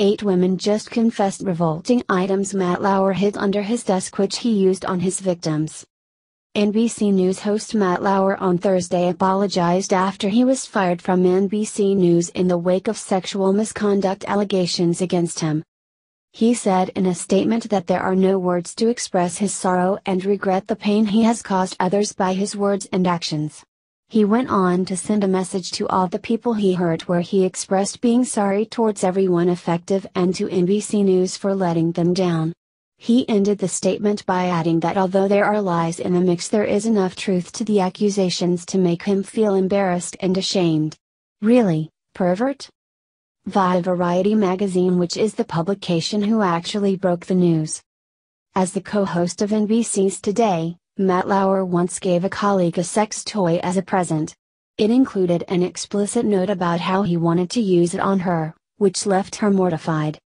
8 women just confessed revolting items Matt Lauer hid under his desk, which he used on his victims. NBC News host Matt Lauer on Thursday apologized after he was fired from NBC News in the wake of sexual misconduct allegations against him. He said in a statement that there are no words to express his sorrow and regret the pain he has caused others by his words and actions. He went on to send a message to all the people he hurt where he expressed being sorry towards everyone affected and to NBC News for letting them down. He ended the statement by adding that although there are lies in the mix, there is enough truth to the accusations to make him feel embarrassed and ashamed. Really, pervert? Via Variety magazine, which is the publication who actually broke the news. As the co-host of NBC's Today, Matt Lauer once gave a colleague a sex toy as a present. It included an explicit note about how he wanted to use it on her, which left her mortified.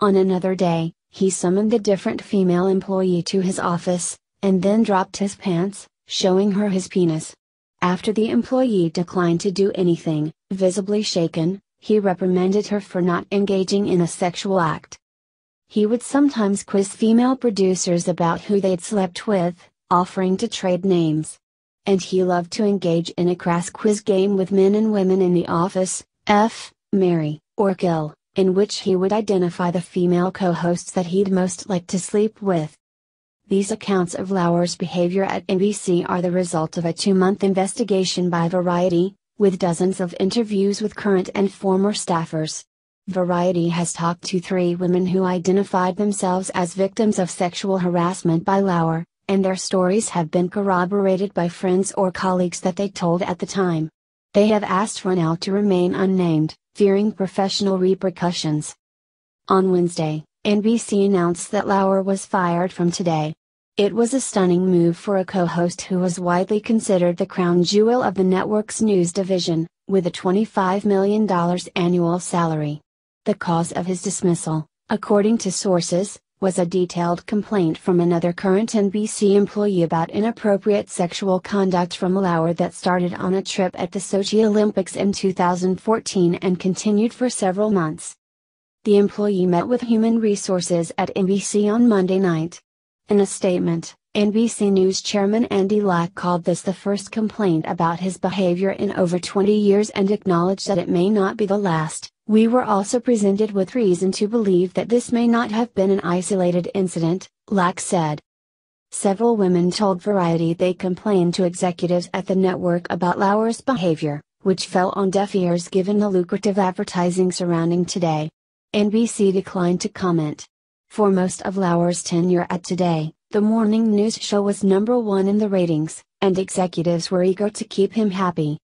On another day, he summoned a different female employee to his office, and then dropped his pants, showing her his penis. After the employee declined to do anything, visibly shaken, he reprimanded her for not engaging in a sexual act. He would sometimes quiz female producers about who they'd slept with, offering to trade names. And he loved to engage in a crass quiz game with men and women in the office, F, marry, or kill, in which he would identify the female co-hosts that he'd most like to sleep with. These accounts of Lauer's behavior at NBC are the result of a 2-month investigation by Variety, with dozens of interviews with current and former staffers. Variety has talked to 3 women who identified themselves as victims of sexual harassment by Lauer, and their stories have been corroborated by friends or colleagues that they told at the time. They have asked for now to remain unnamed, fearing professional repercussions. On Wednesday, NBC announced that Lauer was fired from Today. It was a stunning move for a co-host who was widely considered the crown jewel of the network's news division, with a $25 million annual salary. The cause of his dismissal, according to sources, was a detailed complaint from another current NBC employee about inappropriate sexual conduct from Lauer that started on a trip at the Sochi Olympics in 2014 and continued for several months. The employee met with human resources at NBC on Monday night. In a statement, NBC News chairman Andy Lack called this the first complaint about his behavior in over 20 years and acknowledged that it may not be the last. We were also presented with reason to believe that this may not have been an isolated incident, Lack said. Several women told Variety they complained to executives at the network about Lauer's behavior, which fell on deaf ears given the lucrative advertising surrounding Today. NBC declined to comment. For most of Lauer's tenure at Today, the morning news show was #1 in the ratings, and executives were eager to keep him happy.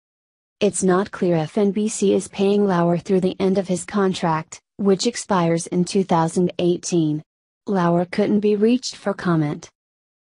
It's not clear if NBC is paying Lauer through the end of his contract, which expires in 2018. Lauer couldn't be reached for comment.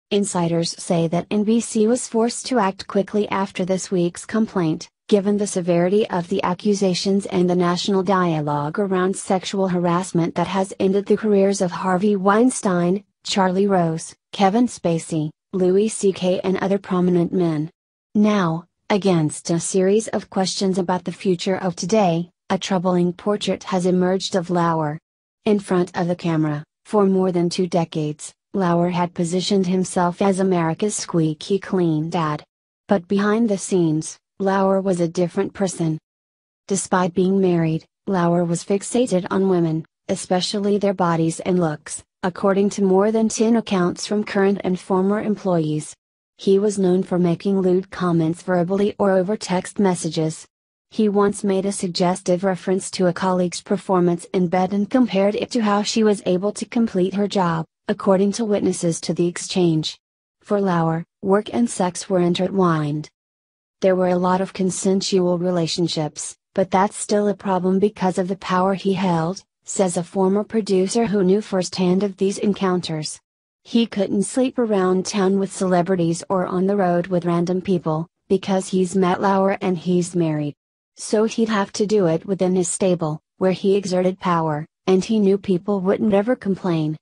Insiders say that NBC was forced to act quickly after this week's complaint, given the severity of the accusations and the national dialogue around sexual harassment that has ended the careers of Harvey Weinstein, Charlie Rose, Kevin Spacey, Louis C.K. and other prominent men. Now, against a series of questions about the future of Today, a troubling portrait has emerged of Lauer. In front of the camera, for more than 2 decades, Lauer had positioned himself as America's squeaky clean dad. But behind the scenes, Lauer was a different person. Despite being married, Lauer was fixated on women, especially their bodies and looks, according to more than 10 accounts from current and former employees. He was known for making lewd comments verbally or over text messages. He once made a suggestive reference to a colleague's performance in bed and compared it to how she was able to complete her job, according to witnesses to the exchange. For Lauer, work and sex were intertwined. There were a lot of consensual relationships, but that's still a problem because of the power he held, says a former producer who knew firsthand of these encounters. He couldn't sleep around town with celebrities or on the road with random people, because he's Matt Lauer and he's married. So he'd have to do it within his stable, where he exerted power, and he knew people wouldn't ever complain.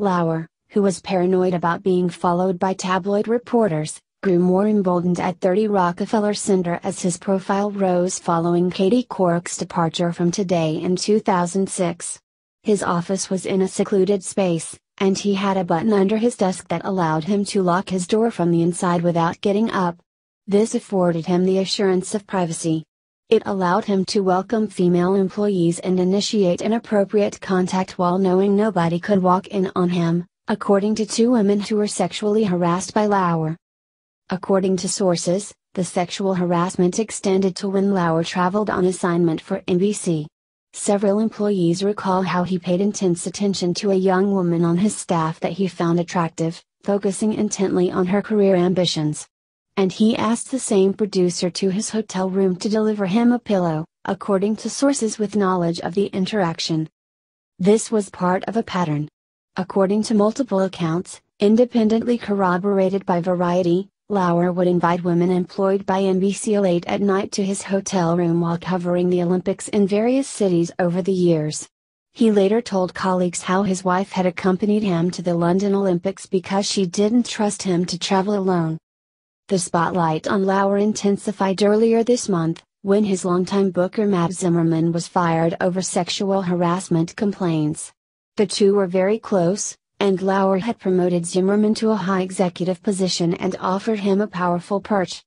Lauer, who was paranoid about being followed by tabloid reporters, grew more emboldened at 30 Rockefeller Center as his profile rose following Katie Couric's departure from Today in 2006. His office was in a secluded space, and he had a button under his desk that allowed him to lock his door from the inside without getting up. This afforded him the assurance of privacy. It allowed him to welcome female employees and initiate an appropriate contact while knowing nobody could walk in on him, according to two women who were sexually harassed by Lauer. According to sources, the sexual harassment extended to when Lauer traveled on assignment for NBC. Several employees recall how he paid intense attention to a young woman on his staff that he found attractive, focusing intently on her career ambitions. And he asked the same producer to his hotel room to deliver him a pillow, according to sources with knowledge of the interaction. This was part of a pattern. According to multiple accounts, independently corroborated by Variety, Lauer would invite women employed by NBC late at night to his hotel room while covering the Olympics in various cities over the years. He later told colleagues how his wife had accompanied him to the London Olympics because she didn't trust him to travel alone. The spotlight on Lauer intensified earlier this month, when his longtime booker Matt Zimmerman was fired over sexual harassment complaints. The two were very close, and Lauer had promoted Zimmerman to a high executive position and offered him a powerful perch.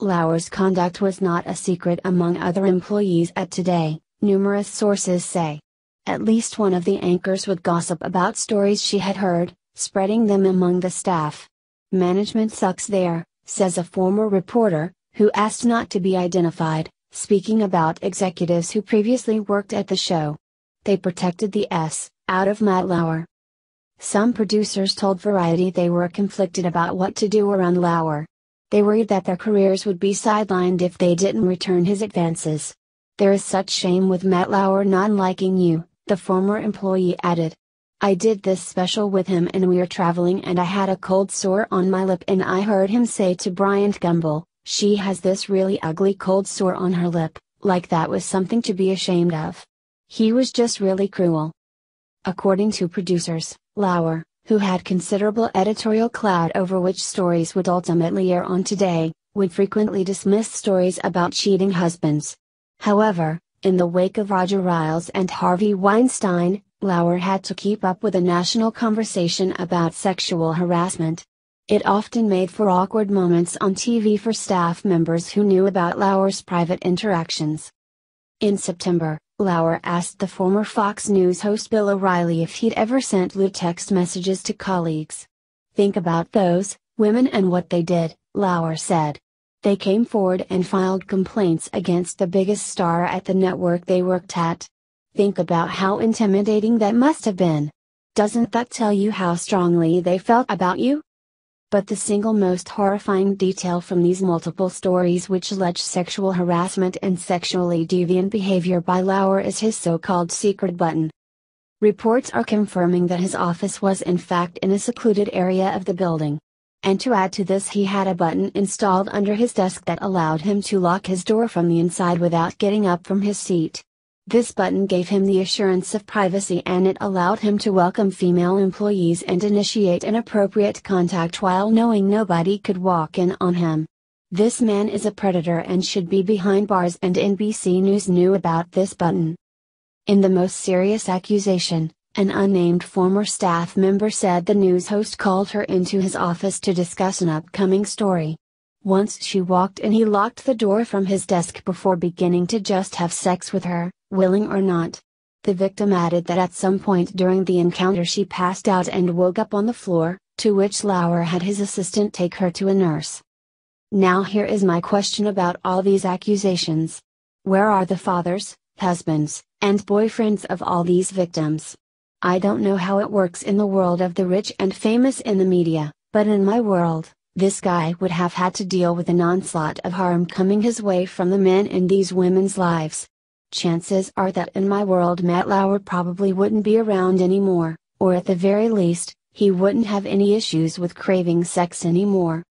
Lauer's conduct was not a secret among other employees at Today, numerous sources say. At least one of the anchors would gossip about stories she had heard, spreading them among the staff. "Management sucks there," says a former reporter, who asked not to be identified, speaking about executives who previously worked at the show. They protected the S out of Matt Lauer. Some producers told Variety they were conflicted about what to do around Lauer. They worried that their careers would be sidelined if they didn't return his advances. "There is such shame with Matt Lauer not liking you," the former employee added. "I did this special with him and we were traveling and I had a cold sore on my lip and I heard him say to Bryant Gumbel, 'She has this really ugly cold sore on her lip,' like that was something to be ashamed of. He was just really cruel." According to producers, Lauer, who had considerable editorial clout over which stories would ultimately air on Today, would frequently dismiss stories about cheating husbands. However, in the wake of Roger Ailes and Harvey Weinstein, Lauer had to keep up with a national conversation about sexual harassment. It often made for awkward moments on TV for staff members who knew about Lauer's private interactions. In September, Lauer asked the former Fox News host Bill O'Reilly if he'd ever sent lewd text messages to colleagues. "Think about those women and what they did," Lauer said. "They came forward and filed complaints against the biggest star at the network they worked at. Think about how intimidating that must have been. Doesn't that tell you how strongly they felt about you?" But the single most horrifying detail from these multiple stories which allege sexual harassment and sexually deviant behavior by Lauer is his so-called secret button. Reports are confirming that his office was in fact in a secluded area of the building. And to add to this, he had a button installed under his desk that allowed him to lock his door from the inside without getting up from his seat. This button gave him the assurance of privacy and it allowed him to welcome female employees and initiate an appropriate contact while knowing nobody could walk in on him. This man is a predator and should be behind bars, and NBC News knew about this button. In the most serious accusation, an unnamed former staff member said the news host called her into his office to discuss an upcoming story. Once she walked in, he locked the door from his desk before beginning to just have sex with her, willing or not. The victim added that at some point during the encounter she passed out and woke up on the floor, to which Lauer had his assistant take her to a nurse. Now here is my question about all these accusations. Where are the fathers, husbands, and boyfriends of all these victims? I don't know how it works in the world of the rich and famous in the media, but in my world, this guy would have had to deal with an onslaught of harm coming his way from the men in these women's lives. Chances are that in my world Matt Lauer probably wouldn't be around anymore, or at the very least, he wouldn't have any issues with craving sex anymore.